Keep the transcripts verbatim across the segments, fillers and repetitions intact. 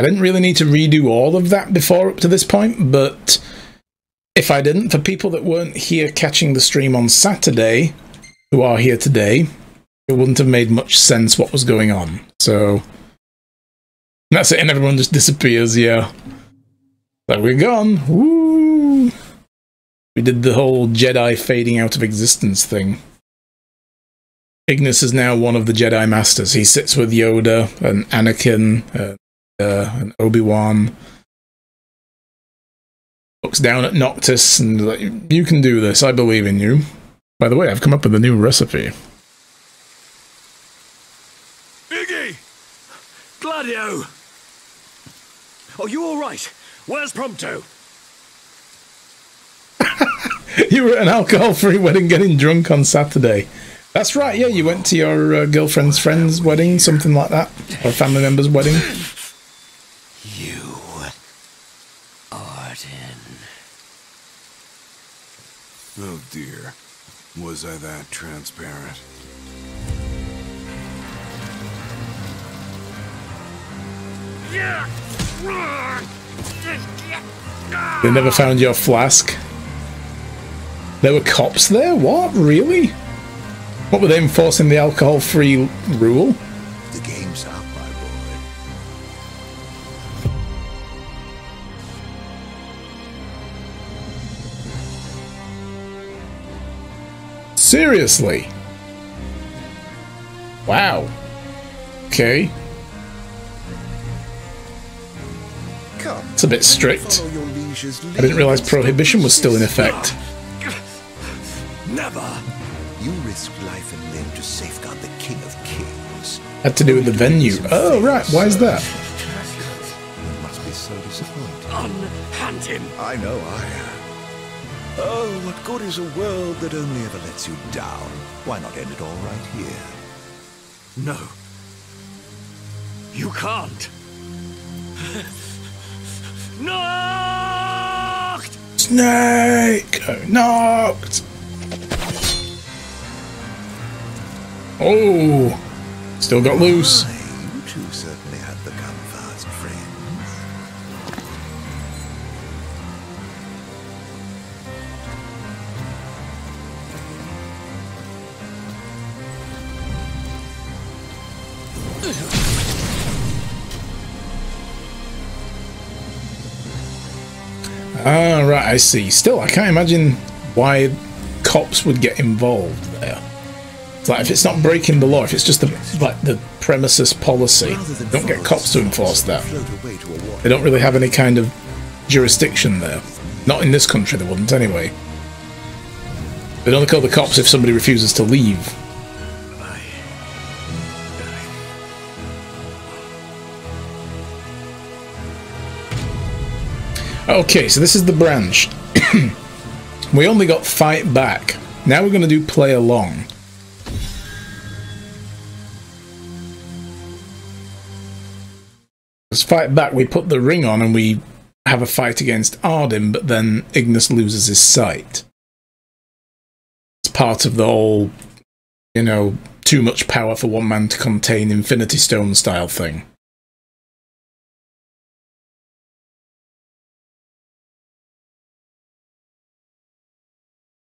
I didn't really need to redo all of that before up to this point, but if I didn't, for people that weren't here catching the stream on Saturday, who are here today, it wouldn't have made much sense what was going on. So that's it, and everyone just disappears, yeah. So we're gone. Woo! We did the whole Jedi fading out of existence thing. Ignis is now one of the Jedi Masters. He sits with Yoda and Anakin and, uh, and Obi-Wan. Looks down at Noctis and like, you can do this, I believe in you. By the way, I've come up with a new recipe. Iggy! Gladio! Are you alright? Where's Prompto? You were at an alcohol-free wedding getting drunk on Saturday. That's right, yeah, you went to your uh, girlfriend's friend's wedding, something like that. Or family member's wedding. You... Ardyn. Oh dear. Was I that transparent? They never found your flask? There were cops there? What? Really? What were they enforcing the alcohol-free rule? The game's up, my boy. Seriously? Wow. Okay. Come, it's a bit strict. I didn't realize prohibition was still in effect. Never. You risk life and limb to safeguard the King of Kings. Had to do with the venue. Oh, right. Why is that? You must be so disappointed. Unhand him. I know I am. Oh, what good is a world that only ever lets you down? Why not end it all right here? No. You can't. Knocked! Snake! Oh, knocked! Oh, still got loose. Why, you two certainly have become fast friends. Ah, right, I see. Still, I can't imagine why cops would get involved there. It's like, if it's not breaking the law, if it's just the, like, the premises policy, don't get cops to enforce that. They don't really have any kind of jurisdiction there. Not in this country, they wouldn't, anyway. They'd only call the cops if somebody refuses to leave. Okay, so this is the branch. We only got fight back. Now we're going to do play along. Let's fight back, we put the ring on and we have a fight against Ardyn, but then Ignis loses his sight. It's part of the whole, you know, too much power for one man to contain Infinity Stone style thing.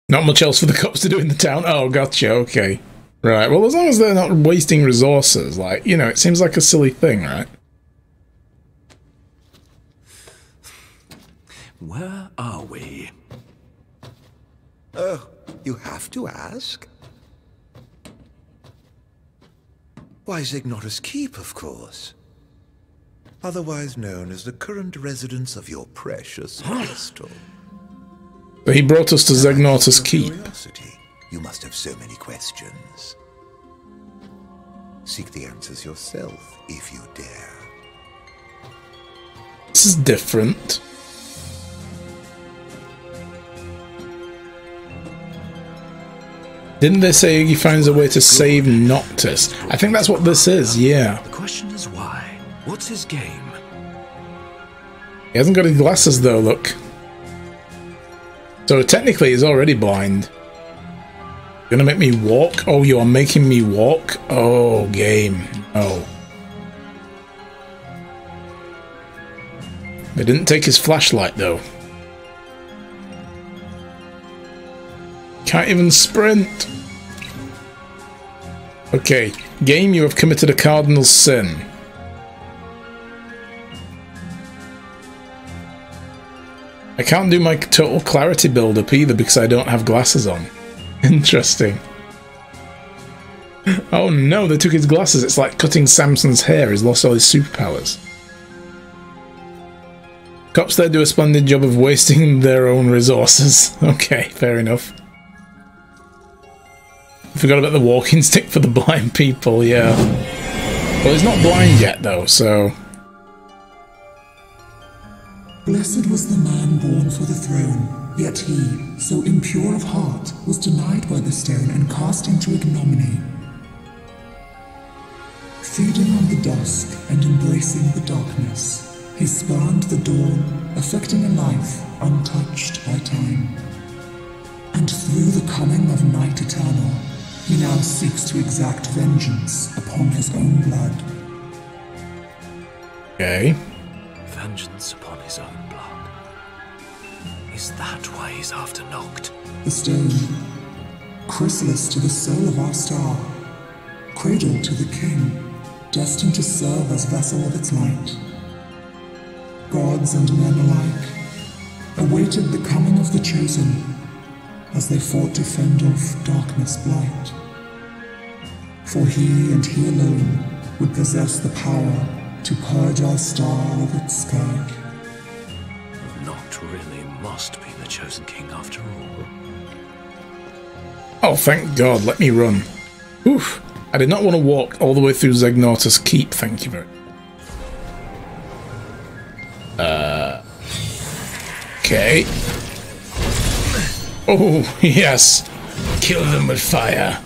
Not much else for the cops to do in the town? Oh, gotcha, okay. Right, well, as long as they're not wasting resources, like, you know, it seems like a silly thing, right? Where are we? Oh, you have to ask? Why, Zegnautus Keep, of course. Otherwise known as the current residence of your precious crystal. But he brought us to Zegnautus Keep. Curiosity. You must have so many questions. Seek the answers yourself, if you dare. This is different. Didn't they say Iggy finds a way to save Noctis? I think that's what this is, yeah. The question is why? What's his game? He hasn't got his glasses though, look. So technically he's already blind. You're gonna make me walk? Oh, you are making me walk? Oh, game. Oh. They didn't take his flashlight, though. Can't even sprint. Okay, game, you have committed a cardinal sin. I can't do my total clarity build-up either because I don't have glasses on. Interesting. Oh no, they took his glasses. It's like cutting Samson's hair. He's lost all his superpowers. Cops there do a splendid job of wasting their own resources. Okay, fair enough. Forgot about the walking stick for the blind people, yeah. Well, he's not blind yet, though, so... Blessed was the man born for the throne, yet he, so impure of heart, was denied by the stone and cast into ignominy. Feeding on the dusk and embracing the darkness, he spurned the dawn, affecting a life untouched by time. And through the coming of night eternal, he now seeks to exact vengeance upon his own blood. Okay. Vengeance upon his own blood. Is that why he's after Noct? The stone, chrysalis to the soul of our star, cradle to the king, destined to serve as vessel of its light. Gods and men alike awaited the coming of the chosen as they fought to fend off darkness blight. For he and he alone would possess the power to purge our star of its sky. Noct really must be the chosen king after all. Oh, thank God, let me run. Oof, I did not want to walk all the way through Zegnautus Keep, thank you very much. Uh. Okay. Oh, yes. Kill them with fire.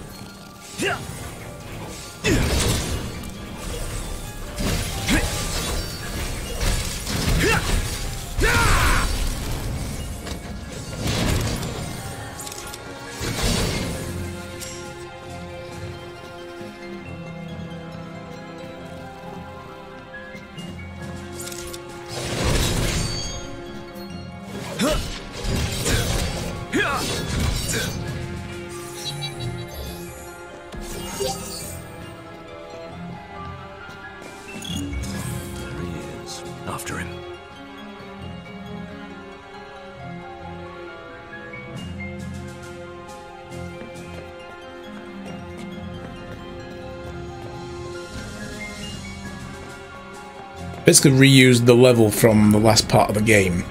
Basically reused the level from the last part of the game.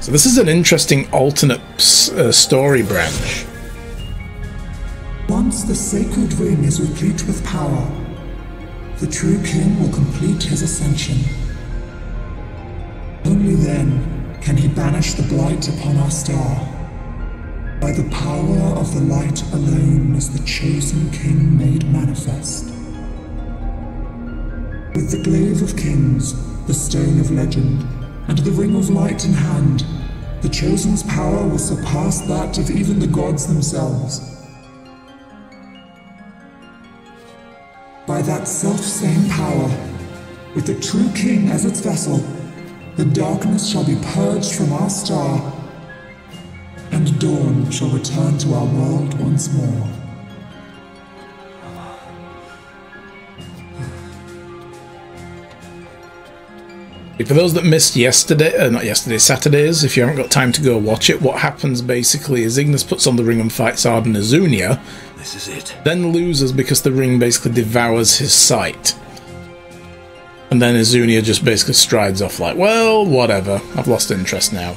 So this is an interesting alternate uh, story branch. Once the sacred ring is replete with power, the true king will complete his ascension. Only then can he banish the blight upon our star. By the power of the light alone is the chosen king made manifest. With the Glaive of Kings, the Stone of Legend, and the Ring of Light in hand, the chosen's power will surpass that of even the gods themselves. By that self-same power, with the true king as its vessel, the darkness shall be purged from our star, and dawn shall return to our world once more. For those that missed yesterday, uh, not yesterday, Saturdays, if you haven't got time to go watch it, what happens basically is Ignis puts on the ring and fights Ardyn Azunia. This is it. Then loses because the ring basically devours his sight. And then Azunia just basically strides off like, well, whatever, I've lost interest now.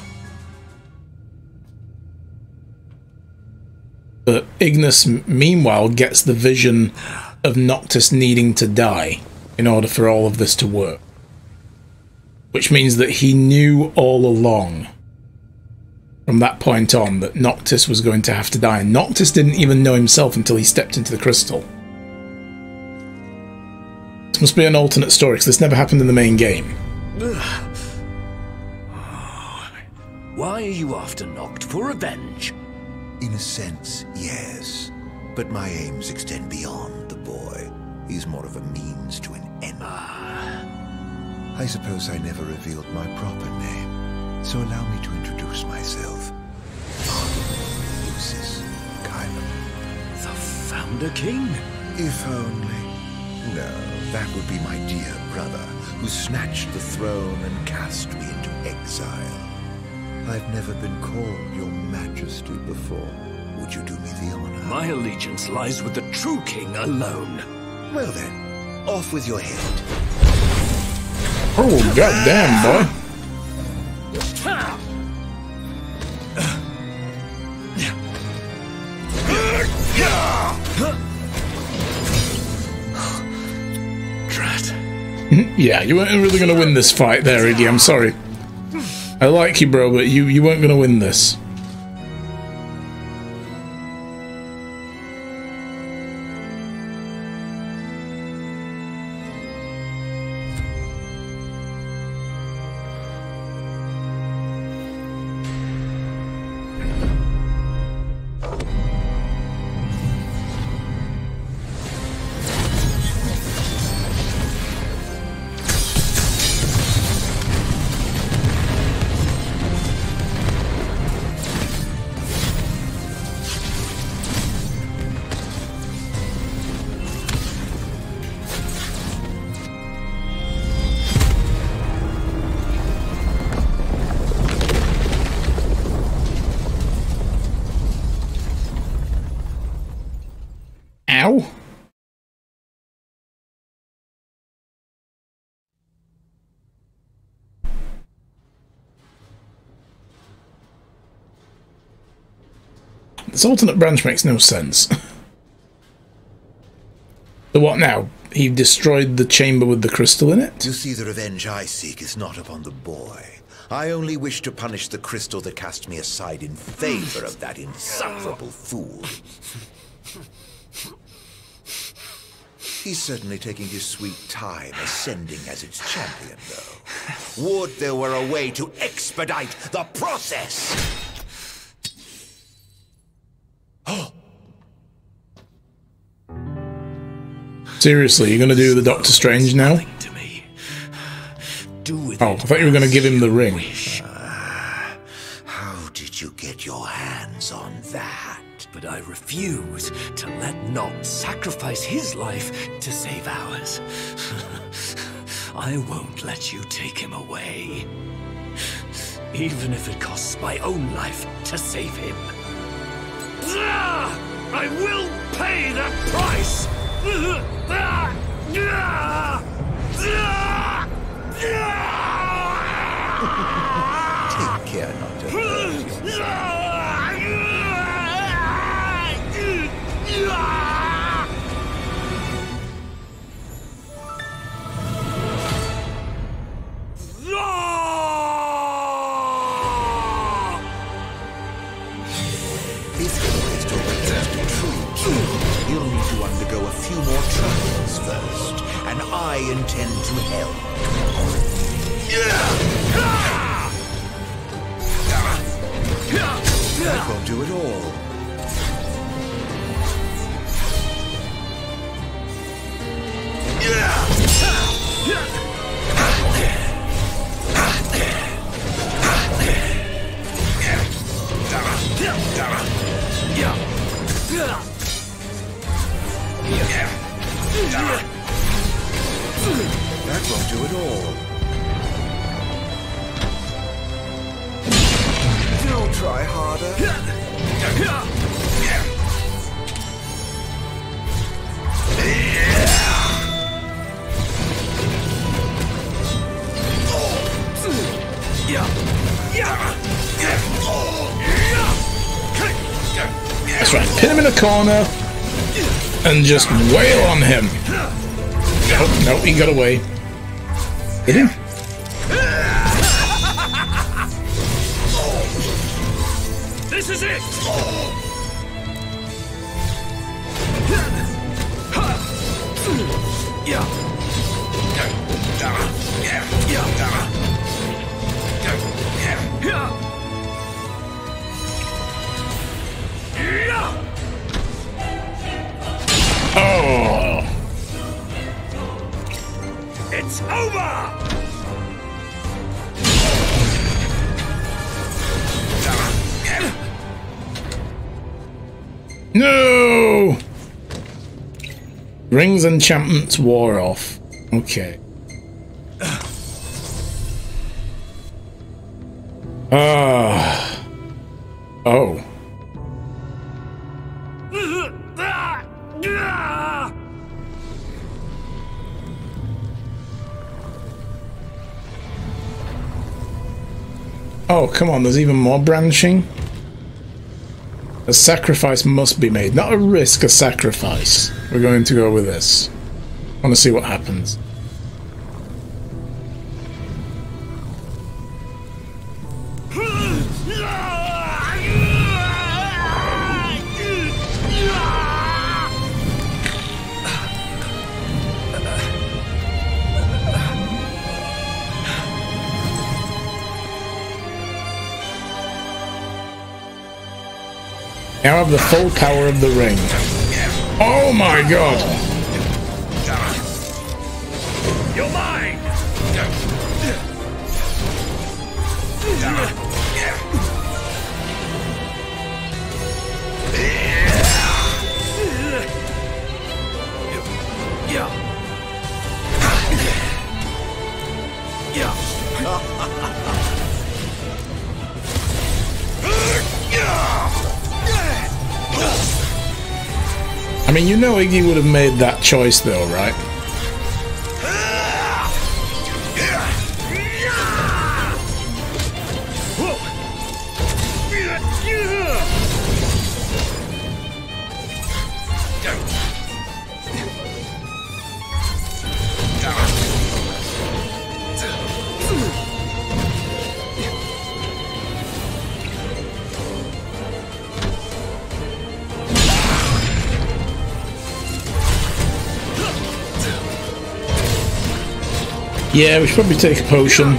But Ignis, meanwhile, gets the vision of Noctis needing to die in order for all of this to work. Which means that he knew all along, from that point on, that Noctis was going to have to die. And Noctis didn't even know himself until he stepped into the crystal. This must be an alternate story, because this never happened in the main game. Why are you after Noct? For revenge? In a sense, yes. But my aims extend beyond the boy. He's more of a means to an end. Ah. I suppose I never revealed my proper name, so allow me to introduce myself. Ardyn Lucis Caelum. The Founder King? If only. No, that would be my dear brother, who snatched the throne and cast me into exile. I've never been called Your Majesty before. Would you do me the honor? My allegiance lies with the true king alone. Well then, off with your head. Oh, goddamn, boy. Drat. Yeah, you weren't really going to win this fight there, Iggy. I'm sorry. I like you, bro, but you, you weren't going to win this. This alternate branch makes no sense. So what now? He destroyed the chamber with the crystal in it? You see, the revenge I seek is not upon the boy. I only wish to punish the crystal that cast me aside in favor of that insufferable fool. He's certainly taking his sweet time ascending as its champion, though. Would there were a way to expedite the process! Seriously, you're going to do the Doctor Strange now? Oh, I thought you were going to give him the ring. Uh, how did you get your hands on that? But I refuse to let Nob sacrifice his life to save ours. I won't let you take him away. Even if it costs my own life to save him. I will pay that price! Take care not to hurt you. If your ways to return to true, you'll need to undergo a few more trials first, and I intend to help. That won't do it all. That won't do it all. Don't try harder. Yeah. That's right, pin him in a corner and just wail on him. Oh, no, he got away. Hit him. This is it. Yeah. Oh, No! Rings enchantments wore off. Okay. Ah. Uh, oh. Oh, come on, there's even more branching. A sacrifice must be made. Not a risk, a sacrifice. We're going to go with this. I want to see what happens. Now have the full power of the ring. Oh my god! You're mine! I mean, you know Iggy would have made that choice though, right? Yeah, we should probably take a potion,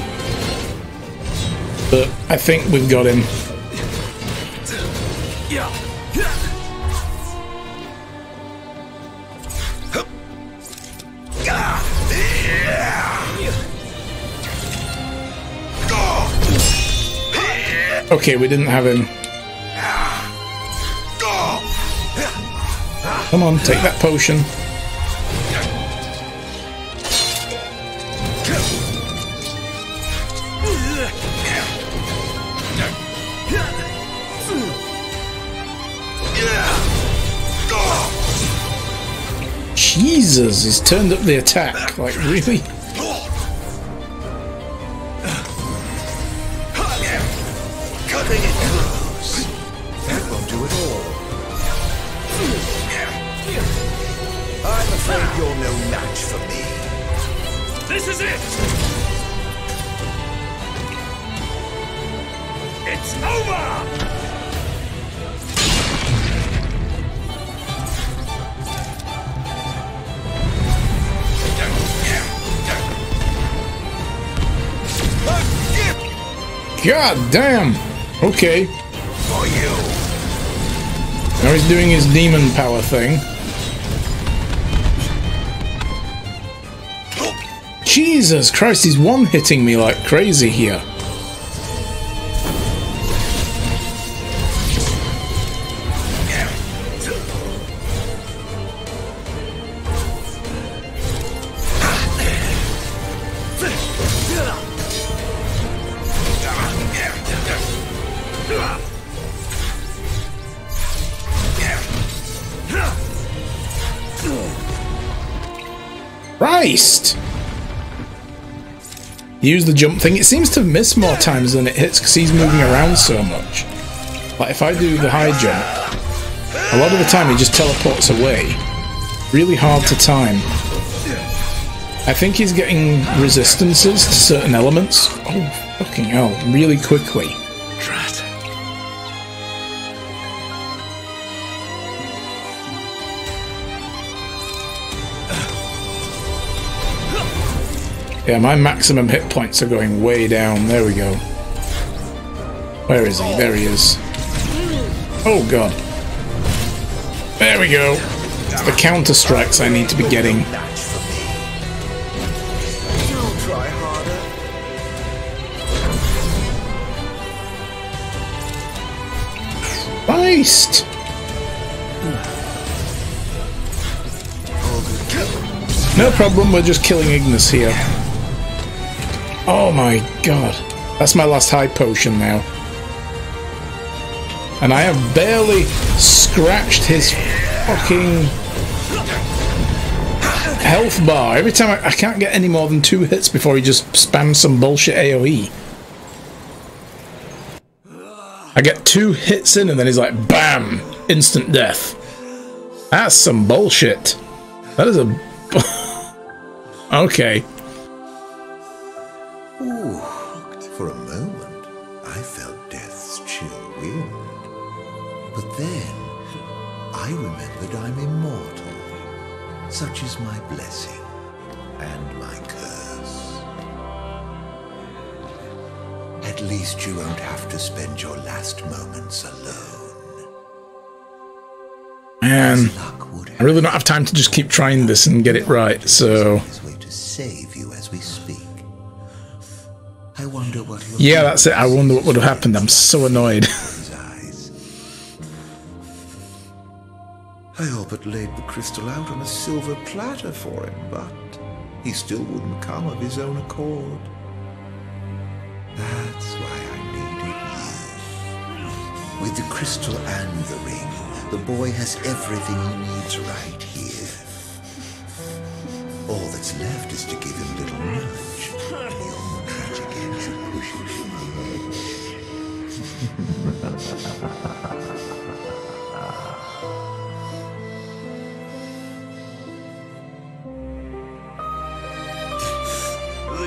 but I think we've got him. Okay, we didn't have him. Come on, take that potion. Jesus, he's turned up the attack. Like, really? Cutting it close. That won't do it all. I'm afraid you're no match for me. This is it! It's over! God damn! Okay. For you. Now he's doing his demon power thing. Jesus Christ, he's one-hitting me like crazy here. Christ! Use the jump thing. It seems to miss more times than it hits because he's moving around so much. Like if I do the high jump, a lot of the time he just teleports away. Really hard to time. I think he's getting resistances to certain elements. Oh, fucking hell. Really quickly. Yeah, my maximum hit points are going way down. There we go. Where is he? There he is. Oh, God. There we go. It's the counter-strikes I need to be getting. Christ! No problem, we're just killing Ignis here. Oh my god. That's my last high potion now. And I have barely scratched his fucking health bar. Every time I, I can't get any more than two hits before he just spams some bullshit AoE. I get two hits in and then he's like, bam! Instant death. That's some bullshit. That is a... okay. Ooh, for a moment, I felt death's chill wind. But then, I remembered I'm immortal. Such is my blessing and my curse. At least you won't have to spend your last moments alone. Man, I really don't have time to just keep trying this and get it right, so... Yeah, that's it. I wonder what would have happened. I'm so annoyed. I all but laid the crystal out on a silver platter for him, but he still wouldn't come of his own accord. That's why I needed you. With the crystal and the ring, the boy has everything he needs right here. All that's left is to give him a little nudge beyond the tragic ends of pushing from the edge. I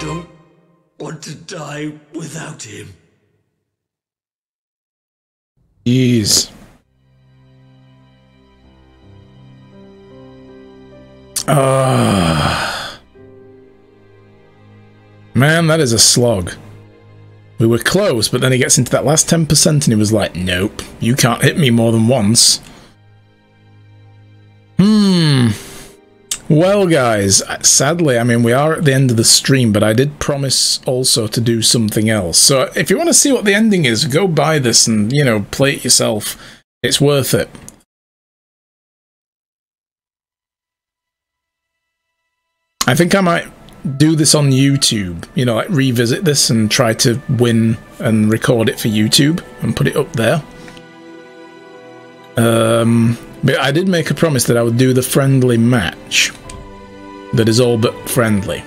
don't want to die without him. Jeez. Ah, man, that is a slog. We were close, but then he gets into that last ten percent and he was like, nope, you can't hit me more than once. Hmm. Well, guys, sadly, I mean, we are at the end of the stream, but I did promise also to do something else. So if you want to see what the ending is, go buy this and, you know, play it yourself. It's worth it. I think I might do this on YouTube, you know, like revisit this and try to win and record it for YouTube and put it up there. Um, but I did make a promise that I would do the friendly match that is all but friendly.